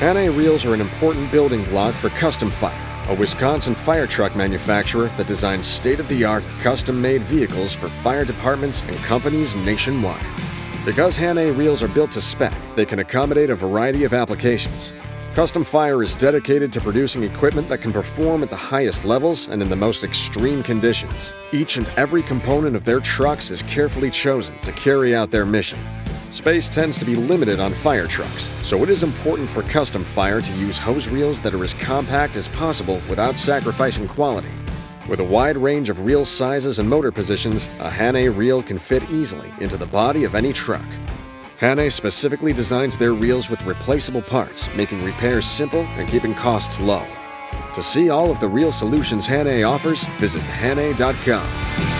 Hannay Reels are an important building block for CustomFIRE, a Wisconsin fire truck manufacturer that designs state-of-the-art, custom-made vehicles for fire departments and companies nationwide. Because Hannay Reels are built to spec, they can accommodate a variety of applications. CustomFIRE is dedicated to producing equipment that can perform at the highest levels and in the most extreme conditions. Each and every component of their trucks is carefully chosen to carry out their mission. Space tends to be limited on fire trucks, so it is important for CustomFIRE to use hose reels that are as compact as possible without sacrificing quality. With a wide range of reel sizes and motor positions, a Hannay reel can fit easily into the body of any truck. Hannay specifically designs their reels with replaceable parts, making repairs simple and keeping costs low. To see all of the reel solutions Hannay offers, visit Hannay.com.